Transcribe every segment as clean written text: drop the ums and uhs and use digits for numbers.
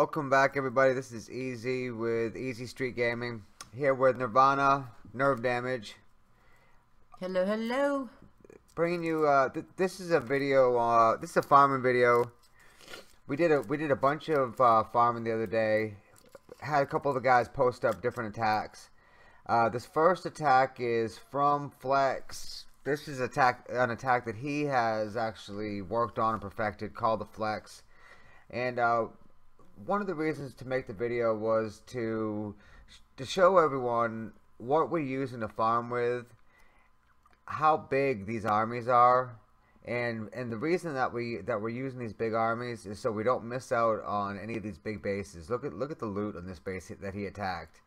Welcome back, everybody. This is EZ with EZ Street Gaming, here with Nirvana Nerve Damage. Hello, hello. Bringing you this is a video. This is a farming video. We did a bunch of farming the other day. Had a couple of the guys post up different attacks. This first attack is from Flex. This is an attack that he has actually worked on and perfected, called the Flex. And one of the reasons to make the video was to show everyone what we're using to farm with, how big these armies are, and the reason that we're using these big armies is so we don't miss out on any of these big bases. Look at the loot on this base that he attacked.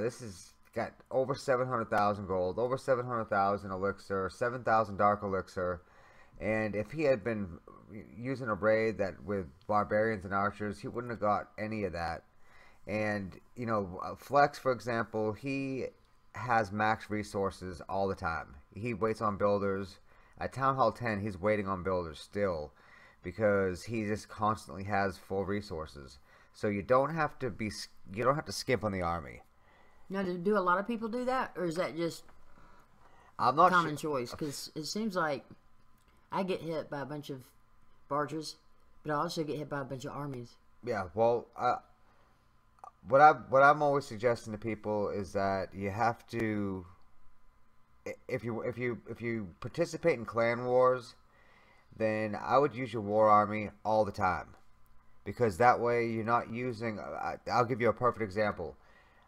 This is got over 700,000 gold, over 700,000 elixir, 7,000 dark elixir, and if he had been using a raid that with barbarians and archers, he wouldn't have got any of that. And you know, Flex, for example, he has max resources all the time. He waits on builders. At Town Hall 10, he's waiting on builders still because he just constantly has full resources. So you don't have to skimp on the army. Now, do a lot of people do that, or is that just common choice? Because it seems like I get hit by a bunch of barges, but I also get hit by a bunch of armies. Yeah, well, what I'm always suggesting to people is that you have to, if you participate in clan wars, then I would use your war army all the time, because that way you're not using. I'll give you a perfect example.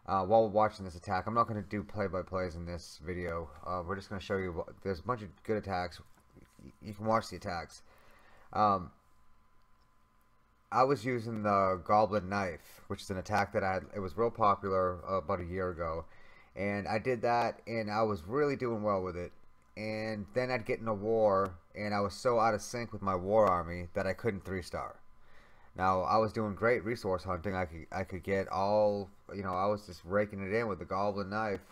While we're watching this attack, I'm not going to do play-by-plays in this video. We're just going to show you. There's a bunch of good attacks. You can watch the attacks. I was using the Goblin Knife, which is an attack that it was real popular about a year ago, and I did that, and I was really doing well with it. And then I'd get in a war, and I was so out of sync with my war army that I couldn't 3-star. Now I was doing great resource hunting. I could get all, you know, I was just raking it in with the Goblin Knife,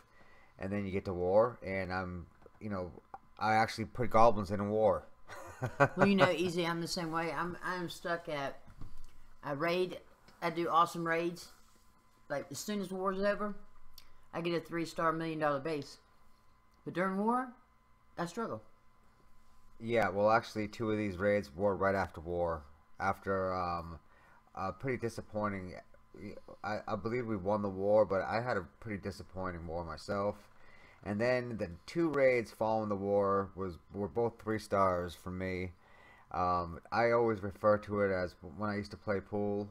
and then you get to war, and I'm, you know, I actually put goblins in a war. Well, you know, EZ, I'm the same way. I'm stuck at a raid. I do awesome raids. Like, as soon as war's over, I get a 3-star $1 million base. But during war, I struggle. Yeah, well, actually, 2 of these raids were right after war. After a pretty disappointing, I believe we won the war, but I had a pretty disappointing war myself. And then the 2 raids following the war were both 3-stars for me. I always refer to it as when I used to play pool.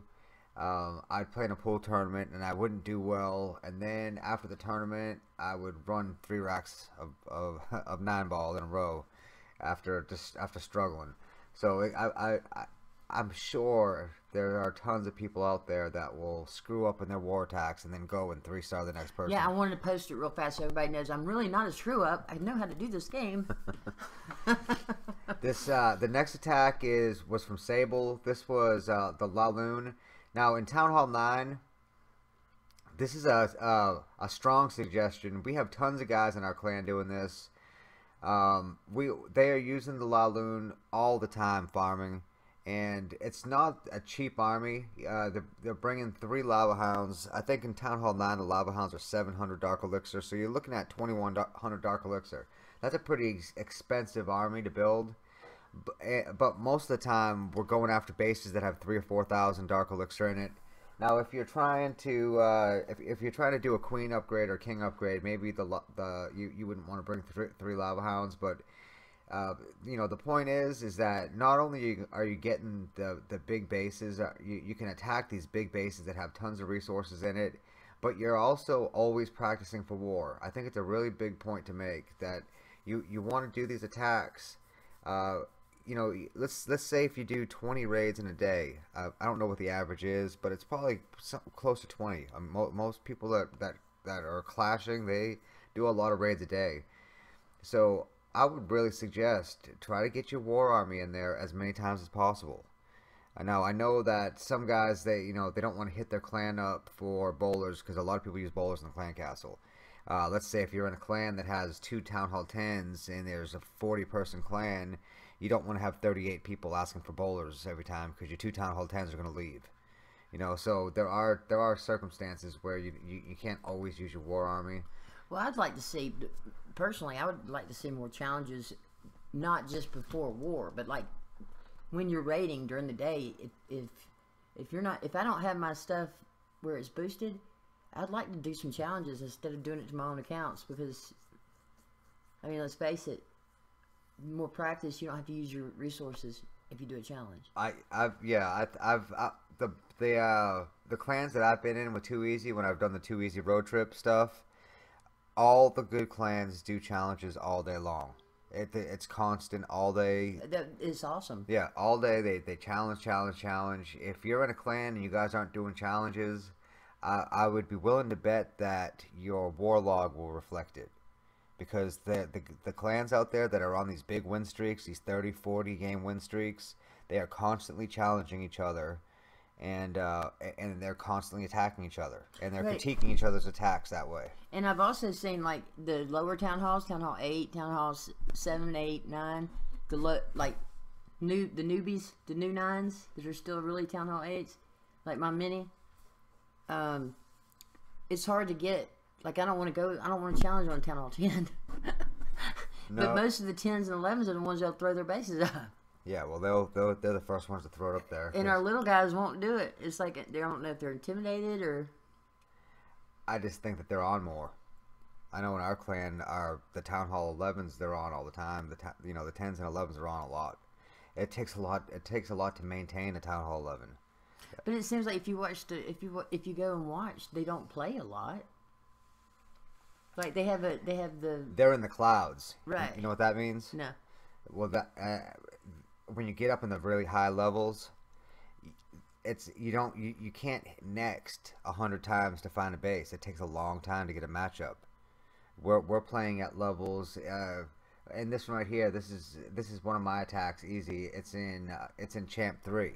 I'd play in a pool tournament and I wouldn't do well. And then after the tournament, I would run 3 racks of 9-ball in a row after struggling. So I'm sure there are tons of people out there that will screw up in their war attacks and then go and 3-star the next person. Yeah, I wanted to post it real fast so everybody knows I'm really not a screw up. I know how to do this game. This the next attack was from Sable. This was the Laloon. Now in Town Hall 9, this is a strong suggestion. We have tons of guys in our clan doing this. They are using the Laloon all the time farming. And it's not a cheap army. They're bringing 3 Lava Hounds. I think in Town Hall 9, the Lava Hounds are 700 dark elixir. So you're looking at 2,100 dark elixir. That's a pretty expensive army to build. But most of the time, we're going after bases that have 3,000 or 4,000 dark elixir in it. Now, if you're trying to if you're trying to do a queen upgrade or king upgrade, maybe you wouldn't want to bring three Lava Hounds, but you know, the point is that not only are you getting the big bases, you can attack these big bases that have tons of resources in it, but you're also always practicing for war. I think it's a really big point to make that you want to do these attacks. You know, let's say if you do 20 raids in a day, I don't know what the average is, but it's probably close to 20. Most people that are clashing, they do a lot of raids a day. So I would really suggest try to get your war army in there as many times as possible. Now I know that some guys, they don't want to hit their clan up for bowlers because a lot of people use bowlers in the clan castle. Let's say if you're in a clan that has 2 Town Hall 10s and there's a 40-person clan, you don't want to have 38 people asking for bowlers every time because your 2 Town Hall 10s are going to leave. You know, so there are circumstances where you can't always use your war army. Well, I'd like to see, personally, I would like to see more challenges, not just before war, but like when you're raiding during the day. If you're not, if I don't have my stuff where it's boosted, I'd like to do some challenges instead of doing it to my own accounts, because, I mean, let's face it, more practice, you don't have to use your resources if you do a challenge. The clans that I've been in with Too Easy, when I've done the Too Easy road trip stuff, all the good clans do challenges all day long. It's constant all day. That is awesome. Yeah, all day they challenge. If you're in a clan and you guys aren't doing challenges, I would be willing to bet that your war log will reflect it, because the clans out there that are on these big win streaks, these 30-40 game win streaks, they are constantly challenging each other, and they're constantly attacking each other, and they're critiquing each other's attacks that way. And I've also seen, like, the lower town halls, town hall 8, town halls 7, 8, 9, the new 9s that are still really town hall 8s, like my mini. It's hard to get. Like, I don't want to challenge on town hall 10. No. But most of the 10s and 11s are the ones that'll throw their bases up. Yeah, well, they're the first ones to throw it up there. And our little guys won't do it. It's like they don't know if they're intimidated or. I just think that they're on more. I know in our clan, the town hall 11s, they're on all the time. The 10s and 11s are on a lot. It takes a lot to maintain a town hall 11. But it seems like if you go and watch, they don't play a lot. Like they're in the clouds. Right. You know what that means? No. Well, that when you get up in the really high levels, you can't next 100 times to find a base. It takes a long time to get a matchup. We're playing at levels, and this one right here, this is one of my attacks. Easy. It's in Champ 3.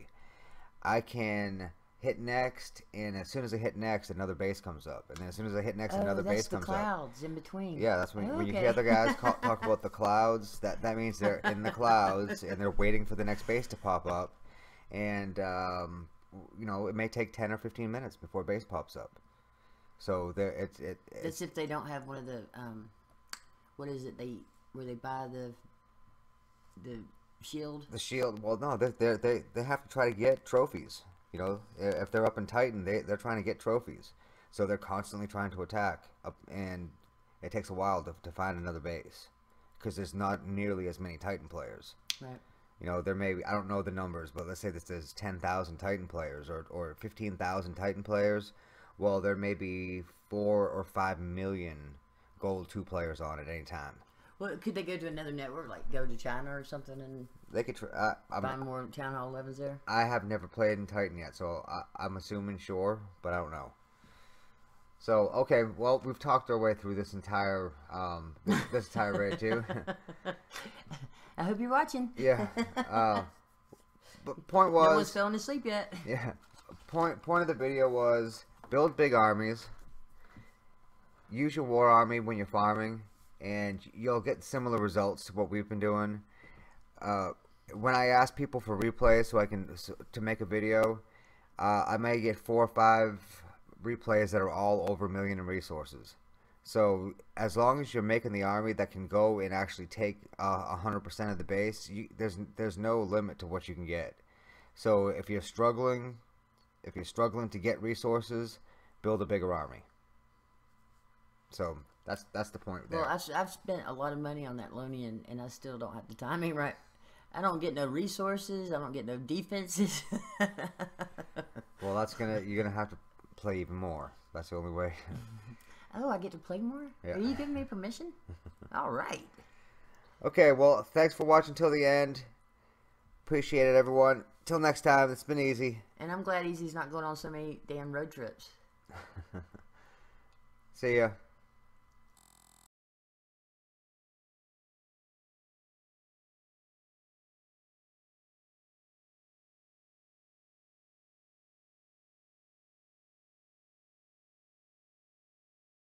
I can hit next, and as soon as I hit next, another base comes up, and as soon as I hit next, another base comes up. Clouds in between. Yeah, that's when you hear the guys talk about the clouds. That means they're in the clouds and they're waiting for the next base to pop up, and you know, it may take 10 or 15 minutes before base pops up. So there, it's if they don't have one of the what is it where they buy the shield. The shield. Well, no, they have to try to get trophies. You know, if they're up in Titan, they're trying to get trophies, so they're constantly trying to attack up, and it takes a while to find another base, because there's not nearly as many Titan players. Right. You know, there may be, I don't know the numbers, but let's say that there's 10,000 Titan players or 15,000 Titan players. Well, there may be 4 or 5 million Gold 2 players on at any time. Well, could they go to another network, like go to China or something, and they could buy more Town Hall 11s there? I have never played in Titan yet, so I'm assuming sure, but I don't know. So, okay, well, we've talked our way through this entire this entire raid too. I hope you're watching. Yeah. But point was, no one's falling asleep yet. Yeah. Point of the video was build big armies. Use your war army when you're farming, and you'll get similar results to what we've been doing. When I ask people for replays to make a video, I may get 4 or 5 replays that are all over 1 million in resources. So as long as you're making the army that can go and actually take 100% of the base, there's no limit to what you can get. So if you're struggling to get resources, build a bigger army. So that's the point there. Well, I've spent a lot of money on that Looney, and I still don't have the timing right. I don't get no resources. I don't get no defenses. Well, you're gonna have to play even more. That's the only way. Oh, I get to play more? Yeah. Are you giving me permission? All right. Okay. Well, thanks for watching till the end. Appreciate it, everyone. Till next time. It's been Easy. And I'm glad Easy's not going on so many damn road trips. See ya.